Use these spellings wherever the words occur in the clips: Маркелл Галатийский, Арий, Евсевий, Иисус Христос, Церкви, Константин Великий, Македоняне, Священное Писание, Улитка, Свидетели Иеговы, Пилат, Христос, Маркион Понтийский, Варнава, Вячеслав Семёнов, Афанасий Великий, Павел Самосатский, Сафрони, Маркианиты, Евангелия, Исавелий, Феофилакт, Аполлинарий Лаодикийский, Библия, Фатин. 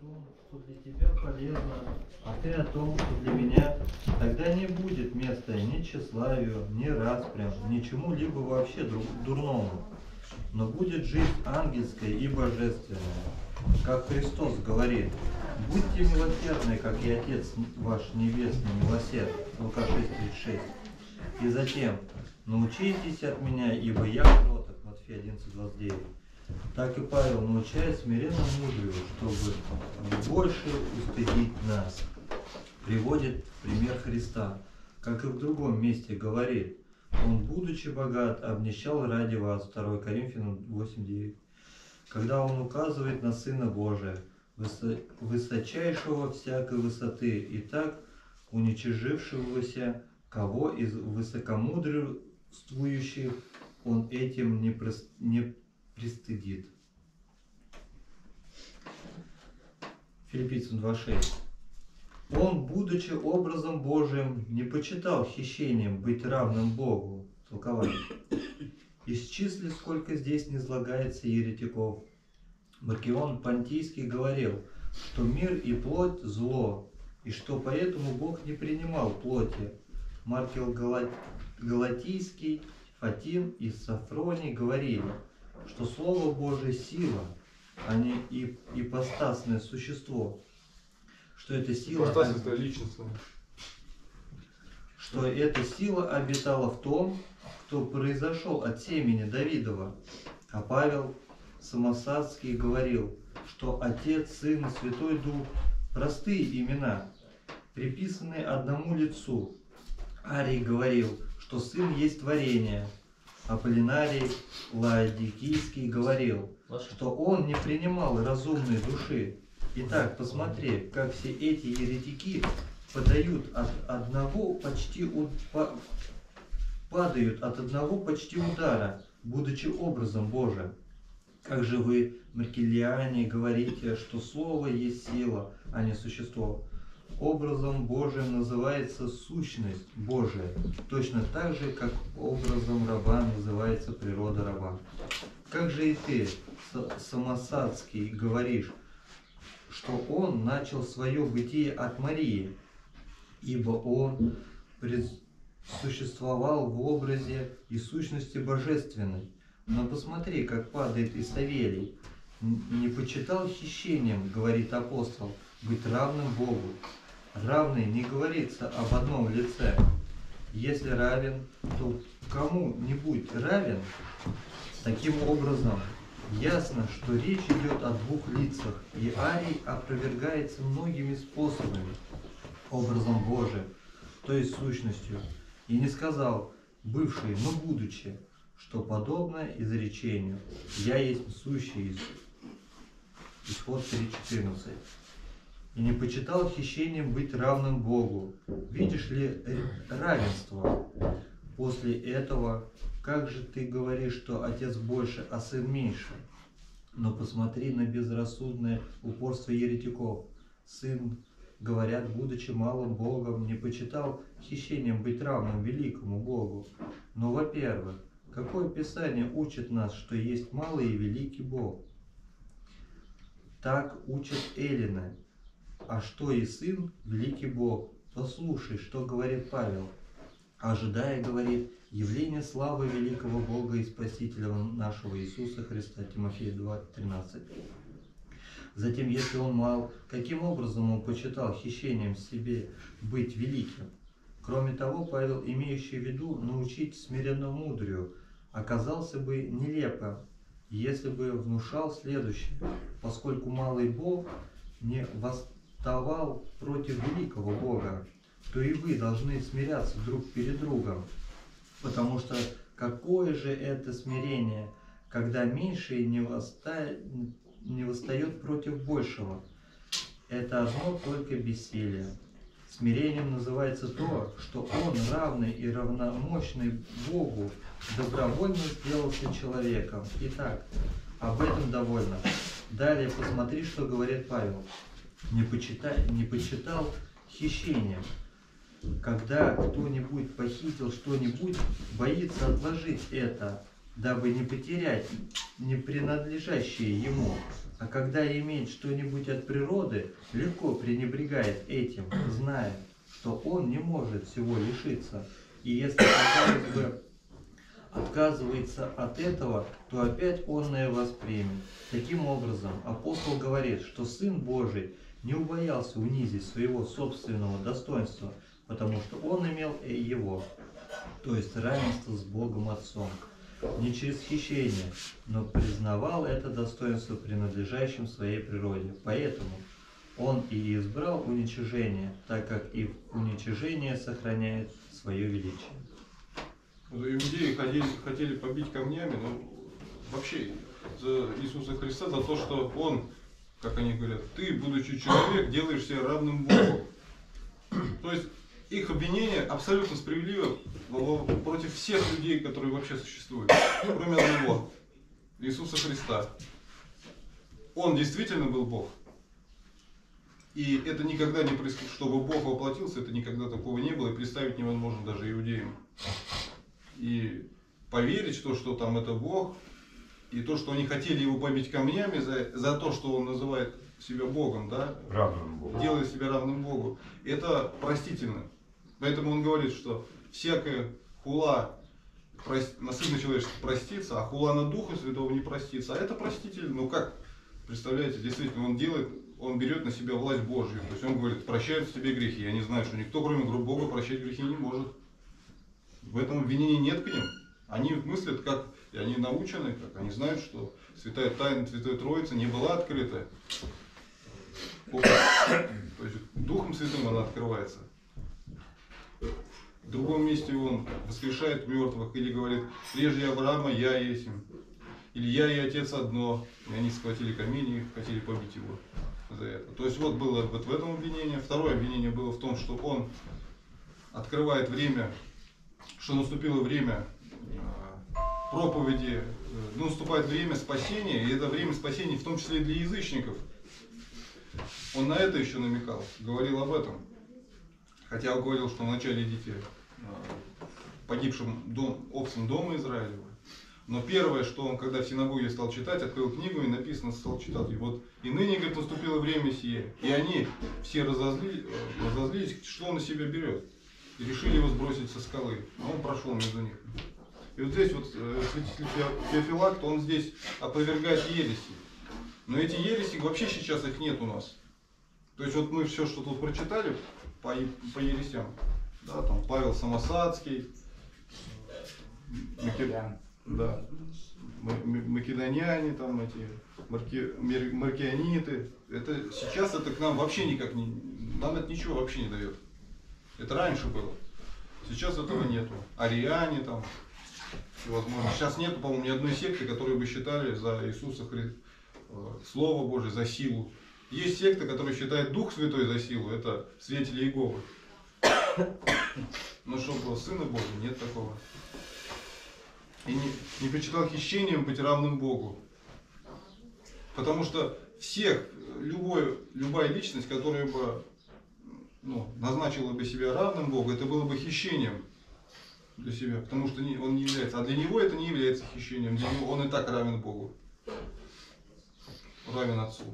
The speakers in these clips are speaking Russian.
том, что для тебя полезно, а ты о том, что для меня, тогда не будет места ни тщеславию, ни распрям, ни чему-либо вообще дурному, но будет жизнь ангельская и божественная. Как Христос говорит: будьте милосердны, как и Отец ваш Небесный милосерд. Лука 6:36. И затем: научитесь от меня, ибо я кроток. Матфея 11:29. Так и Павел научает смиренно мудрию, чтобы больше устыдить нас. Приводит пример Христа, как и в другом месте говорит: он, будучи богат, обнищал ради вас. 2 Коринфянам 8:9. Когда он указывает на Сына Божия, высочайшего всякой высоты, и так уничижившегося, кого из высокомудрствующих он этим не пристыдит. Филиппийцам 2:6. Он, будучи образом Божиим, не почитал хищением быть равным Богу. Толкование. Исчисли, сколько здесь низлагается еретиков. Маркион Понтийский говорил, что мир и плоть – зло, и что поэтому Бог не принимал плоти. Маркелл Галатийский, Фатин и Сафрони говорили, что Слово Божие – сила, а не ипостасное существо. Что это сила… Ипостасное – это личностное. Что эта сила обитала в том, кто произошел от семени Давидова. А Павел Самосатский говорил, что Отец, Сын и Святой Дух – простые имена, приписанные одному лицу. Арий говорил, что Сын есть творение. Аполлинарий Лаодикийский говорил, что он не принимал разумной души. Итак, посмотри, как все эти еретики падают от одного почти удара, будучи образом Божиим. Как же вы, маркелиане, говорите, что слово есть сила, а не существо? Образом Божиим называется сущность Божия, точно так же, как образом раба называется природа раба. Как же и ты, Самосатский, говоришь, что он начал свое бытие от Марии, ибо он существовал в образе и сущности божественной. Но посмотри, как падает Исавелий. Не почитал хищением, говорит апостол, быть равным Богу. Равный не говорится об одном лице. Если равен, то кому-нибудь равен. Таким образом, ясно, что речь идет о двух лицах, и Арий опровергается многими способами, образом Божиим, то есть сущностью. И не сказал, бывший, но будучи, что подобно изречению «Я есть сущий». Исход 3:14. И не почитал хищением быть равным Богу. Видишь ли равенство? После этого, как же ты говоришь, что Отец больше, а Сын меньше? Но посмотри на безрассудное упорство еретиков. Сын, говорят, будучи малым Богом, не почитал хищением быть равным великому Богу. Но, во-первых, какое Писание учит нас, что есть малый и великий Бог? Так учат эллины. А что и Сын – великий Бог. Послушай, что говорит Павел. Ожидая, говорит, явление славы великого Бога и Спасителя нашего Иисуса Христа. Тимофея 2:13. Затем, если он мал, каким образом он почитал хищением себе быть великим? Кроме того, Павел, имеющий в виду научить смиренно мудрию, оказался бы нелепо, если бы внушал следующее: поскольку малый Бог не восставал против великого Бога, то и вы должны смиряться друг перед другом, потому что какое же это смирение, когда меньший не восстает против большего? Это одно только бессилие. Смирением называется то, что он, равный и равномощный Богу, добровольно сделался человеком. Итак, об этом довольно. Далее посмотри, что говорит Павел. Не почитал хищением. Когда кто-нибудь похитил что-нибудь, боится отложить это, дабы не потерять непринадлежащее ему. А когда имеет что-нибудь от природы, легко пренебрегает этим, зная, что он не может всего лишиться. И если, казалось бы, отказывается от этого, то опять оное воспримет. Таким образом, апостол говорит, что Сын Божий не убоялся унизить своего собственного достоинства, потому что он имел его, то есть равенство с Богом Отцом, не через хищение, но признавал это достоинство принадлежащим своей природе. Поэтому он и избрал уничижение, так как и уничижение сохраняет свое величие. Иудеи хотели побить камнями, но вообще за Иисуса Христа, за то, что он, как они говорят, ты, будучи человек, делаешь себя равным Богу. То есть их обвинение абсолютно справедливо против всех людей, которые вообще существуют, кроме одного, Иисуса Христа. Он действительно был Бог. И это никогда не происходило, чтобы Бог воплотился, это никогда такого не было, и представить невозможно даже иудеям. И поверить, что там это Бог, и то, что они хотели его побить камнями за то, что он называет себя Богом, да? Равным Богу. Делая себя равным Богу. Это простительно. Поэтому он говорит, что всякая хула на Сына Человеческого простится, а хула на Духа Святого не простится. А это простительно. Ну как? Представляете, действительно, он делает, он берет на себя власть Божью. То есть он говорит, прощают себе грехи. Я не знаю, что никто, кроме Бога, прощать грехи не может. В этом обвинении нет к ним. Они мыслят, как и они научены, как они знают, что святая тайна Святой Троицы не была открыта. То есть Духом Святым она открывается. В другом месте он воскрешает мертвых или говорит, прежде Авраама я есть им. Или я и Отец одно. И они схватили камень и хотели побить его за это. То есть вот было вот в этом обвинение. Второе обвинение было в том, что он открывает время, что наступило время проповеди, ну, наступает время спасения, и это время спасения в том числе и для язычников. Он на это еще намекал, говорил об этом. Хотя он говорил, что вначале идите погибшим овцам дома Израилева. Но первое, что он, когда в синагоге стал читать, открыл книгу и написано, стал читать. И вот, и ныне, говорит, наступило время сие. И они все разозлились, что он на себя берет. И решили его сбросить со скалы. А он прошел между них. И вот здесь вот святитель Феофилакт, он здесь опровергает ереси. Но эти ереси, вообще сейчас их нет у нас. То есть вот мы все, что тут прочитали по ересям, да, там Павел Самосатский, да, Македоняне, там эти Маркианиты. Это сейчас это к нам вообще никак не. Нам это ничего вообще не дает. Это раньше было. Сейчас этого нету. Ариане там. Возможно. Сейчас нет, по-моему, ни одной секты, которые бы считали за Иисуса Христа, Слово Божие за силу. Есть секта, которая считает Дух Святой за силу. Это Свидетели Иеговы. Но чтобы Сына Божия, нет такого. И не причитал хищением быть равным Богу. Потому что всех, любая личность, которая бы назначила бы себя равным Богу, это было бы хищением для себя. Потому что он не является. А для него это не является хищением. Для него он и так равен Богу. Равен Отцу.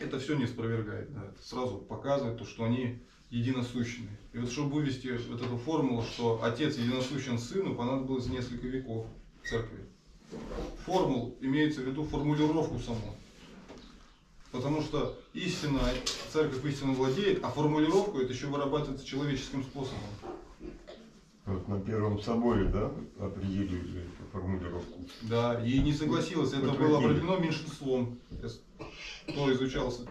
Это все не спровергает. Да. Это сразу показывает то, что они единосущны. И вот чтобы вывести вот эту формулу, что Отец единосущен Сыну, понадобилось несколько веков в церкви. Формул имеется в виду формулировку саму. Потому что истина, церковь истинно владеет, а формулировку это еще вырабатывается человеческим способом. Вот на Первом соборе, да, определили эту формулировку. Да, и не согласилась, это было определено меньшинством. Кто изучался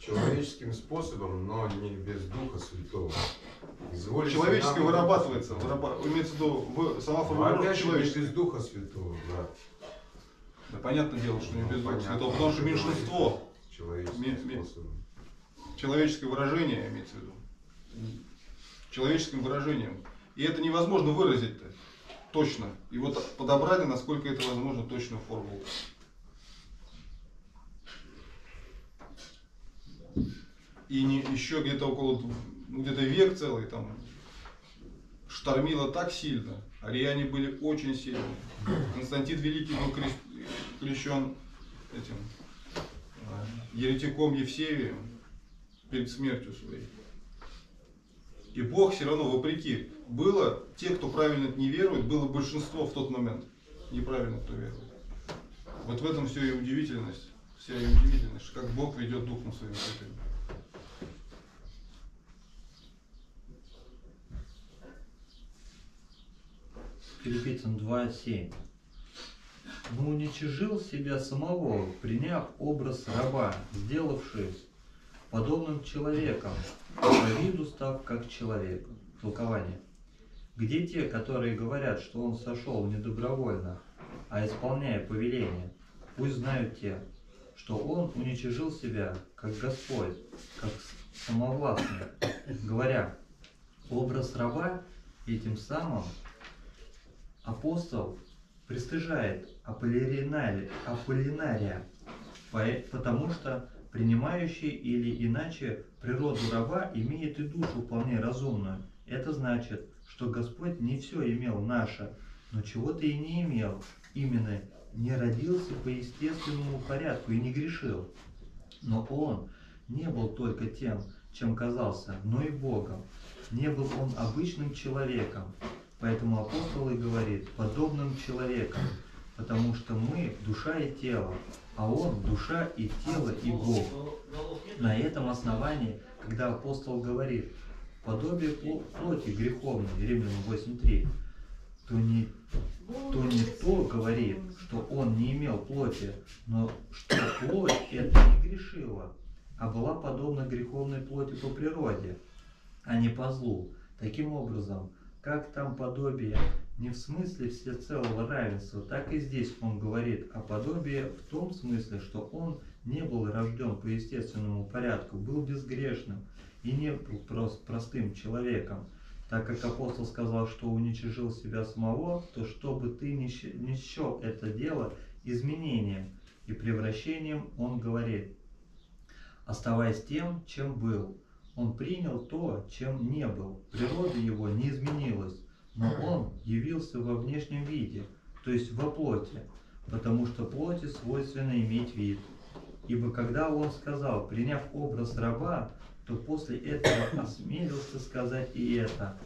человеческим способом, но не без Духа Святого. Человеческим нам... вырабатывается, имеется в виду сама формулировка человеческая. Не без Духа Святого, да. Да, понятное дело, что не без Духа Святого, потому что меньшинство. Человеческое выражение имеется в виду. Человеческим выражением. И это невозможно выразить-то точно. И вот подобрали, насколько это возможно, точную формулу. И еще где-то около век целый там штормило так сильно. Ариане были очень сильны. Константин Великий был склещен этим еретиком Евсевием перед смертью своей. И Бог все равно, вопреки, было те, кто правильно не верует, было большинство в тот момент неправильно, кто верует. Вот в этом все и удивительность, вся и удивительность, как Бог ведет духом своим святым. Филиппийцам 2:7. Но уничижил себя самого, приняв образ раба, сделавшись подобным человеком, по виду став как человек. Толкование. Где те, которые говорят, что он сошел недобровольно, а исполняя повеление? Пусть знают те, что он уничижил себя, как Господь, как самовластный, говоря, образ раба, и тем самым апостол пристыжает Аполлинария, потому что принимающий или иначе природу раба имеет и душу вполне разумную. Это значит, что Господь не все имел наше, но чего-то и не имел, именно не родился по естественному порядку и не грешил. Но он не был только тем, чем казался, но и Богом. Не был он обычным человеком. Поэтому апостол и говорит, подобным человеком, потому что мы – душа и тело, а он – душа и тело и Бог. На этом основании, когда апостол говорит, подобие плоти греховной, Римлянам 8:3, то не то говорит, что он не имел плоти, но что плоть это не грешила, а была подобна греховной плоти по природе, а не по злу. Таким образом, как там подобие не в смысле всецелого равенства, так и здесь он говорит о подобии в том смысле, что он не был рожден по естественному порядку, был безгрешным и не был простым человеком. Так как апостол сказал, что уничижил себя самого, то чтобы ты не счел это дело изменением и превращением, он говорит, оставаясь тем, чем был. Он принял то, чем не был. Природа его не изменилась, но он явился во внешнем виде, то есть во плоти, потому что плоти свойственно иметь вид. Ибо когда он сказал, приняв образ раба, то после этого осмелился сказать и это,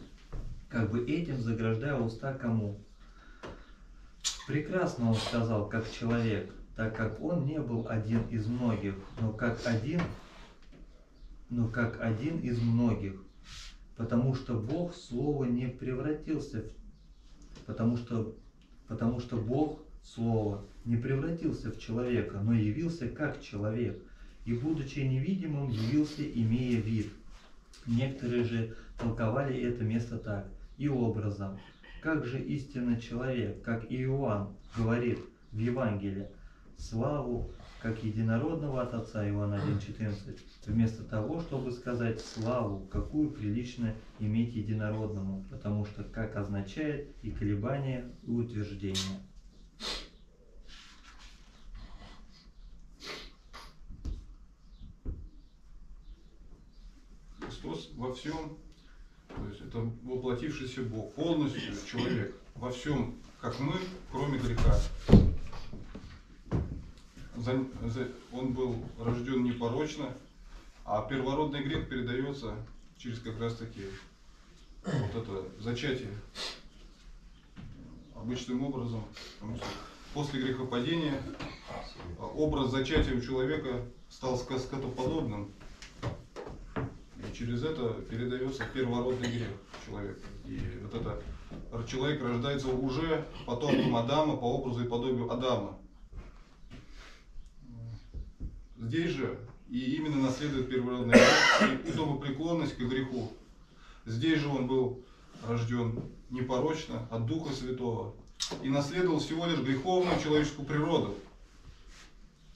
как бы этим заграждая уста кому. Прекрасно он сказал, как человек, так как он не был один из многих, но как один из многих, потому что Бог Слово не превратился, потому что Бог Слово не превратился в человека, но явился как человек, и, будучи невидимым, явился, имея вид. Некоторые же толковали это место так, и образом. Как же истинно человек, как и Иоанн говорит в Евангелии, славу, как единородного от Отца, Иоанна 1:14, вместо того, чтобы сказать славу, какую прилично иметь единородному, потому что как означает и колебание, и утверждение. Христос во всем, то есть это воплотившийся Бог, полностью человек, во всем, как мы, кроме греха. Он был рожден непорочно, а первородный грех передается через как раз таки вот это зачатие. Обычным образом, потому что после грехопадения образ зачатия у человека стал скотоподобным, и через это передается первородный грех человека. И вот это человек рождается уже потомком Адама, по образу и подобию Адама. Здесь же и именно наследует первородный грех и удовопреклонность к греху. Здесь же он был рожден непорочно от Духа Святого и наследовал всего лишь греховную человеческую природу.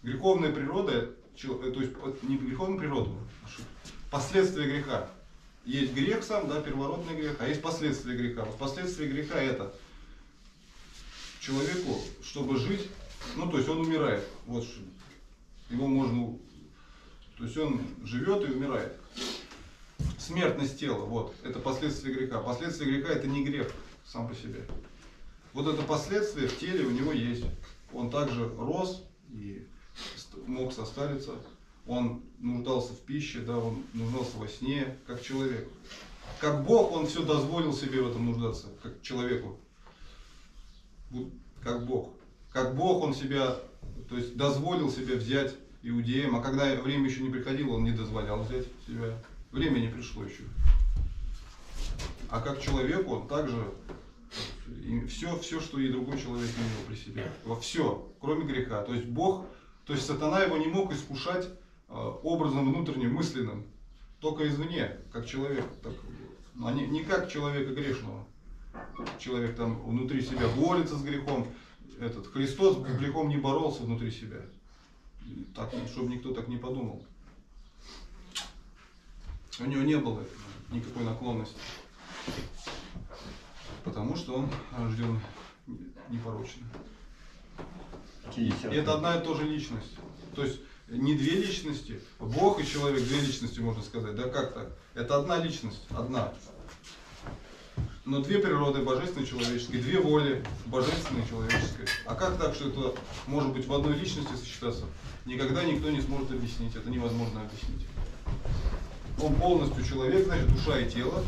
Греховная природа, то есть не греховную природу, последствия греха. Есть грех сам, да, первородный грех, а есть последствия греха. Вот последствия греха это человеку, чтобы жить, ну то есть он умирает. Вот что. Его можно, то есть он живет и умирает. Смертность тела, вот, это последствия греха. Последствия греха это не грех сам по себе. Вот это последствие в теле у него есть. он также рос и мог состариться, он нуждался в пище, да, он нуждался во сне, как человек. Как Бог он все дозволил себе в этом нуждаться, как человеку. Как Бог. Как Бог он себя, то есть дозволил себе взять иудеям, а когда время еще не приходило, он не дозволял взять себя. Время не пришло еще. А как человек он также все, что и другой человек имел при себе. Во все, кроме греха. То есть Бог, то есть сатана его не мог искушать образом внутренним, мысленным. Только извне, как человек. Так, но не как человека грешного. Человек там внутри себя борется с грехом. Этот Христос с грехом не боролся внутри себя. Так, чтобы никто так не подумал. У него не было никакой наклонности. Потому что он рожден непорочно. И это одна и та же личность. То есть не две личности. Бог и человек, две личности, можно сказать. Да как так? Это одна личность. Одна. Но две природы, божественная и человеческая. Две воли, божественная и человеческая. А как так, что это может быть в одной личности сочетаться? Никогда никто не сможет объяснить. Это невозможно объяснить. Он полностью человек, значит, душа и тело.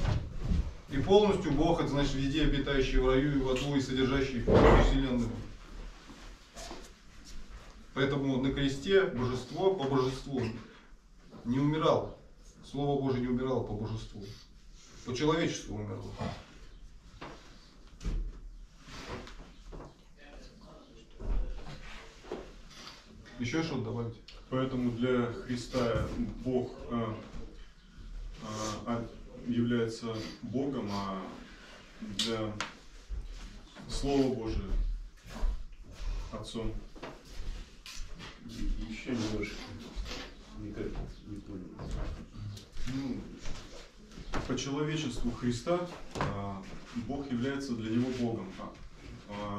И полностью Бог, это значит везде обитающий в раю и в аду, и содержащий вселенную. Поэтому на кресте божество по божеству не умирал. Слово Божие не умирало по божеству. По человечеству умерло. Еще что-то добавить? Поэтому для Христа Бог является Богом, а для Слова Божия Отцом. Еще немножко не понял. Ну, по человечеству Христа Бог является для него Богом.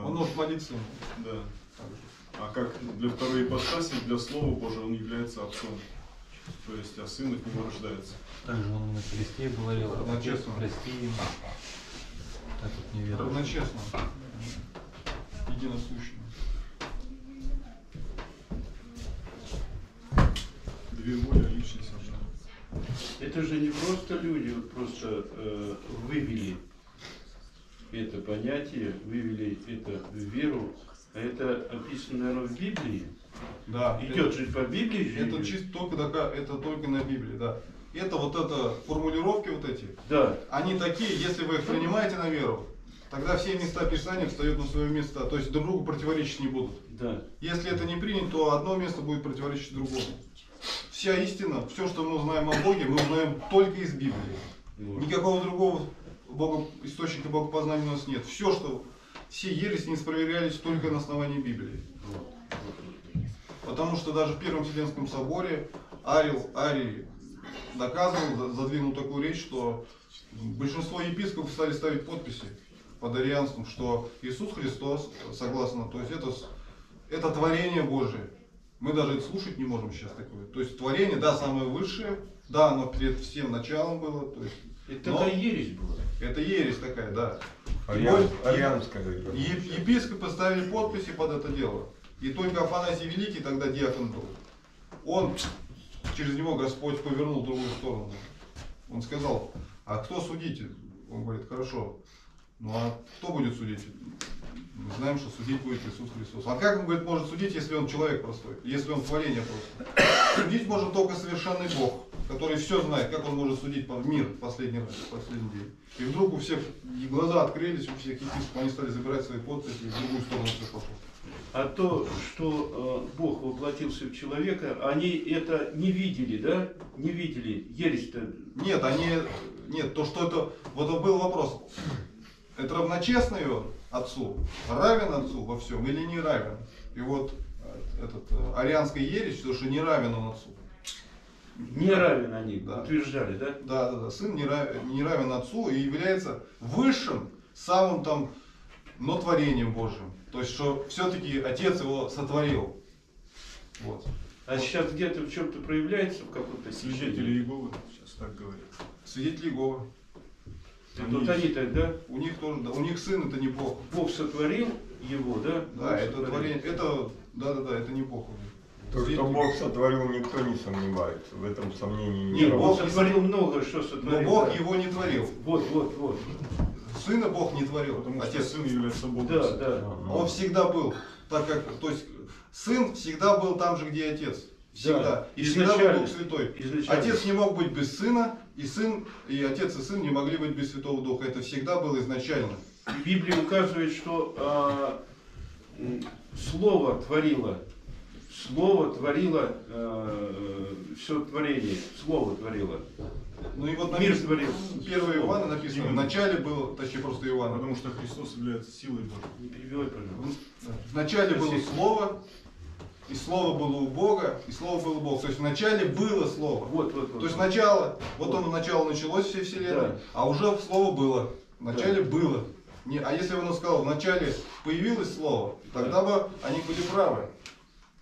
Он может молиться. Да. А как для второй ипостаси, для Слова Божия он является Отцом. То есть, а сын от него рождается. Также он на кресте говорил, равночестно прости им. Так вот неверно. Равночестно. Единосущно. Две воли, личность. Это же не просто люди, вот просто вывели это понятие, вывели это в веру. Это описано, наверное, в Библии. Да. Идет же по Библии. Это чисто только на Библии, да. Это вот это формулировки вот эти. Да. Они такие, если вы их принимаете на веру, тогда все места Писания встают на свое место, то есть друг другу противоречить не будут. Да. Если это не принято, то одно место будет противоречить другому. Вся истина, все, что мы узнаем о Боге, мы узнаем только из Библии. Вот. Никакого другого источника богопознания у нас нет. Все, что все ереси не спроверялись только на основании Библии. Вот. Потому что даже в Первом Вселенском соборе Арий доказывал, задвинул такую речь, что большинство епископов стали ставить подписи под арианством, что Иисус Христос, согласно, то есть это творение Божие. Мы даже это слушать не можем сейчас такое. То есть творение, да, самое высшее, да, оно перед всем началом было. То есть, это такая ересь была. Это ересь такая, да. Епископы ставили подписи под это дело. И только Афанасий Великий, тогда диакон был, он, через него Господь повернул в другую сторону. Он сказал, а кто судить? Он говорит, хорошо, ну а кто будет судить? Мы знаем, что судить будет Иисус Христос. А как он, говорит, может судить, если он человек простой, если он творение просто? Судить может только совершенный Бог, который все знает, как он может судить мир в последний раз, в последний день. И вдруг у всех глаза открылись, у всех епископов, они стали забирать свои подписи, и в другую сторону все пошло. А то, что Бог воплотился в человека, они это не видели, да? Не видели. Ересь-то. Нет, то, что это. Вот был вопрос. Это равночестный он отцу? Равен отцу во всем или не равен? И вот арианская ересь, то, что не равен он отцу. Не равен они, да. Утверждали, да? Да, да, да. Сын не равен отцу и является высшим, самым там, но творением Божьим. То есть, что все-таки Отец его сотворил. Вот. А сейчас где-то в чем-то проявляется, в каком-то Свидетели Иеговы, сейчас так говорят. Свидетели Иеговы. Вот они тогда. У них тоже, да. У них сын это не Бог. Бог сотворил, его, да? Да, это творение, это, да, это не Бог. То, что Бог сотворил, никто не сомневается. В этом сомнении нет. Нет, Бог сотворил много, что сотворил. Но Бог его не творил. Вот. Сына Бог не творил. Потому что Отец, Сын является Богом. Да. Он всегда был. Так как, то есть, Сын всегда был там же, где и Отец. Всегда. Да. И всегда был Дух Святой. Изначально. Отец не мог быть без Сына, и Сын, и Отец, и Сын не могли быть без Святого Духа. Это всегда было изначально. И Библия указывает, что Слово творило. Слово творило все творение. Слово творило. Ну и вот мир творил. 1 Иоанна написано, в начале было, точнее просто Иоанна, потому что Христос является силой Божьей. Не перебивай, пожалуйста. В начале было Слово, и Слово было у Бога, и Слово было у Бога. То есть в начале было Слово. Вот. То есть начало, вот оно начало началось всей вселенной, да. А уже Слово было. В начале было. Не, а если бы он сказал, в начале появилось Слово, тогда бы они были правы.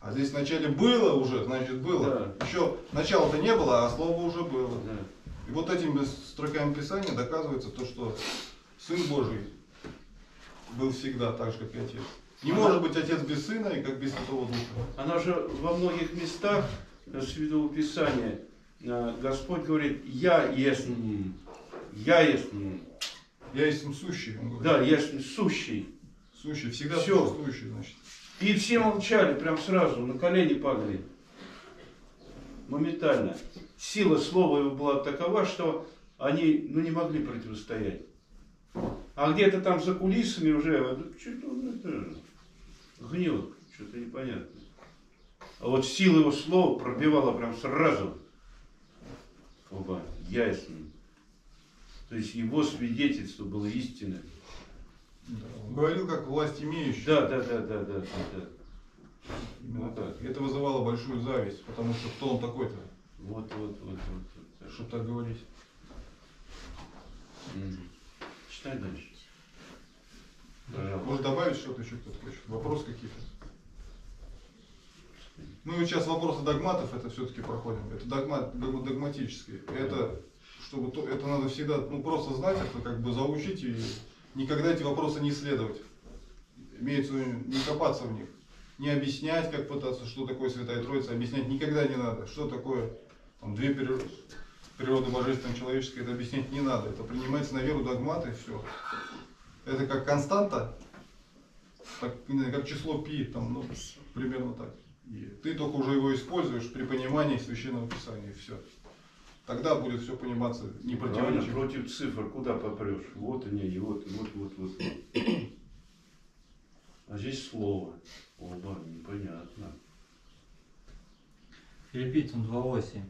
А здесь вначале было уже, значит было. Да. Еще начала-то не было, а слово уже было. Да. И вот этими строками Писания доказывается то, что Сын Божий был всегда так же, как и Отец. Не может быть Отец без Сына и как без Святого Духа. Она же во многих местах Святого Писания Господь говорит, Я есть, Я есть. Я есть сущий. Да, Я есть сущий. Сущий, всегда сущий, значит. И все молчали, прям сразу, на колени падали. Моментально. Сила слова его была такова, что они не могли противостоять. А где-то там за кулисами уже гнило, что-то непонятно. А вот сила его слова пробивала прям сразу. Оба, ясно. То есть его свидетельство было истинным. Говорил как власть имеющий. Да. Именно так. Это вызывало большую зависть, потому что кто он такой-то? Вот. Чтобы так говорить. Читай дальше. Пожалуйста. Может добавить что-то еще кто-то хочет? Вопросы какие-то? Ну и сейчас вопросы догматов, это все-таки проходим. Это догматические. Это, чтобы то, это надо всегда, ну просто знать, это как бы заучить и... Никогда эти вопросы не исследовать. Имеется в виду не копаться в них. Не объяснять, как пытаться, что такое Святая Троица. Объяснять никогда не надо. Что такое там, две природы, божественная и человеческая, это объяснять не надо. Это принимается на веру догматы и все. Это как константа, так, как число пи, там, ну, примерно так. И ты только уже его используешь при понимании Священного Писания и все. Тогда будет все пониматься не противоречиво. Против цифр куда попрешь? Вот они, и вот. А здесь слово. Оба, непонятно. Филиппийцам 2:8.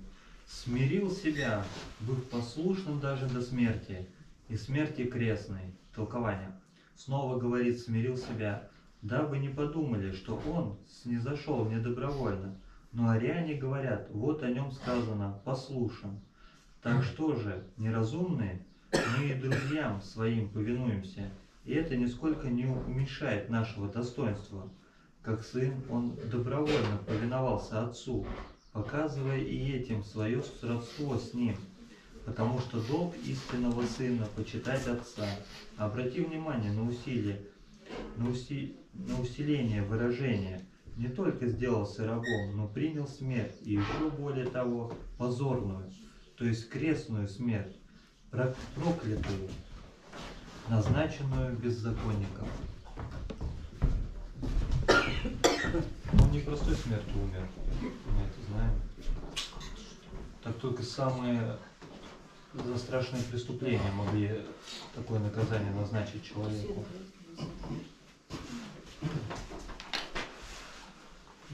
Смирил себя, быв послушным даже до смерти, и смерти крестной. Толкование. Снова говорит, смирил себя, дабы не подумали, что он снизошел недобровольно. Но ариане говорят, вот о нем сказано, послушен. Так что же, неразумные, мы и друзьям своим повинуемся, и это нисколько не уменьшает нашего достоинства. Как сын, он добровольно повиновался отцу, показывая и этим свое сродство с ним, потому что долг истинного сына почитать отца. Обрати внимание на усилие, на усиление выражения. Не только сделался рабом, но принял смерть, и еще более того, позорную, то есть крестную смерть, проклятую, назначенную беззаконником. Он не простой смертью умер, мы это знаем. Так только самые за страшные преступления могли такое наказание назначить человеку.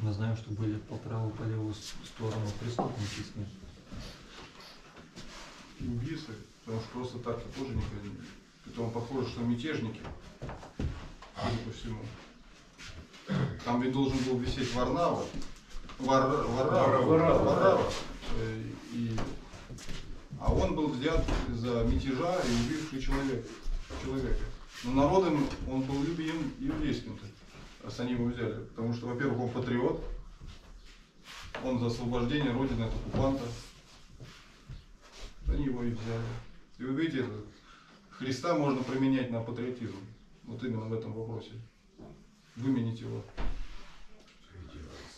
Мы знаем, что были по правую, по левую сторону преступники. Убийцы, потому что просто так-то тоже не ходили. Потом похоже, что мятежники, судя по всему. Там ведь должен был висеть Варнава. Варнава. А он был взят за мятежа и убивший человека. Но народом он был любим еврейским-то. Раз они его взяли, потому что, во-первых, он патриот, он за освобождение родины от оккупанта, они его и взяли. И вы видите, Христа можно применять на патриотизм, вот именно в этом вопросе. выменить его.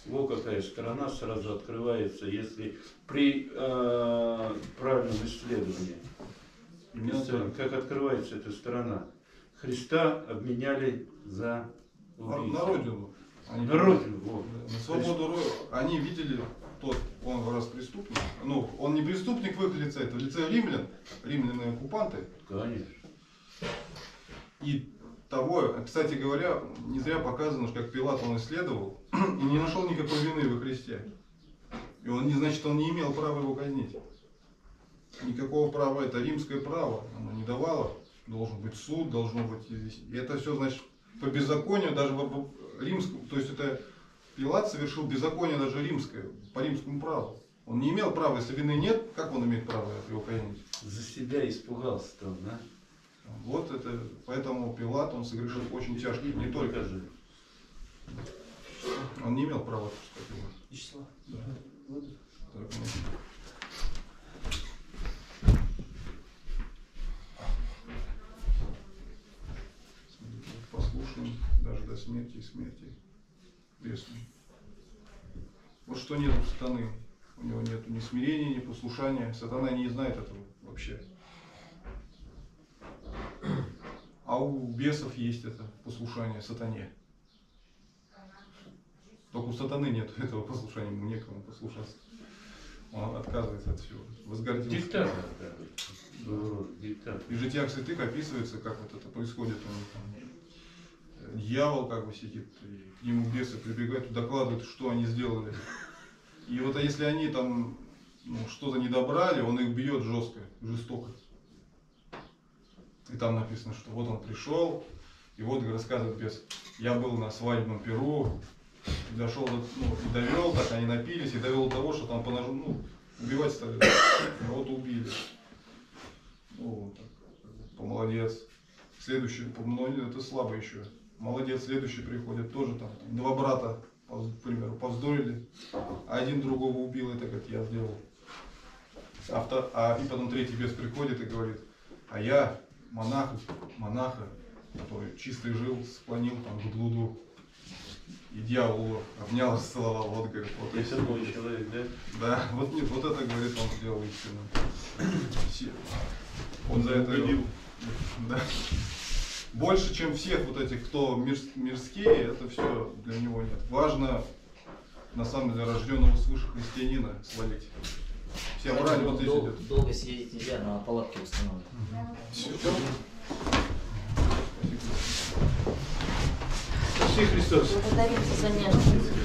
Во какая сторона сразу открывается, если при правильном исследовании. Понимаете, как открывается эта сторона? Христа обменяли за убийцу. На родину. Они на свободу роя. Они видели, тот, он раз преступник. Ну, он не преступник в их лице, это в лице римлян. Римляны оккупанты. Конечно. И того, кстати говоря, не зря показано, как Пилат он исследовал и не нашел никакой вины во Христе. И он, значит, он не имел права его казнить. Никакого права, это римское право, оно не давало. Должен быть суд, должно быть... И это все, значит, по беззаконию, даже по римскому... То есть это Пилат совершил беззаконие даже римское, по римскому праву. Он не имел права, если вины нет, как он имеет право его казнить? За себя испугался там, да? Вот это, поэтому Пилат, он согрешил очень тяжко, не только же. Он не имел права. Вячеслав, да. Вот. Так, ну. Послушаем, даже до смерти и смерти. Бесу. Вот что нет у сатаны. У него нет ни смирения, ни послушания. Сатана не знает этого вообще. А у бесов есть это послушание сатане. Только у сатаны нет этого послушания, ему некому послушаться. Он отказывается от всего. Возгордился. И в житиях святых описывается, как вот это происходит. У них там дьявол как бы сидит, и к нему бесы прибегают, докладывают, что они сделали. И вот а если они там что-то не добрали, он их бьет жестко, жестоко. И там написано, что вот он пришел, и вот рассказывает бес, я был на свадебном пиру, и дошел, и довел, так они напились, и довел до того, что там по ножу, убивать стали, вот убили. Вот так, помолодец. Следующий, это слабо еще. Молодец, следующий приходит, тоже там, два брата, к примеру, повздорили, а один другого убил, это как я сделал. И потом третий бес приходит и говорит, а я... Монаха, который чистый жил, склонил там к блуду. И дьявол обнял, целовал, вот, говорит, вот. Это был человек, да? Да, вот нет, вот это, говорит, он сделал истину. Он за это любил. Да. Больше, чем всех вот этих, кто мирские, это все для него нет. Важно, на самом деле, рожденного свыше христианина свалить. Все брали, вот здесь идет. Долго съездить нельзя, на палатке установлены. Все. Спасибо, Христос. Благодарим за занятия.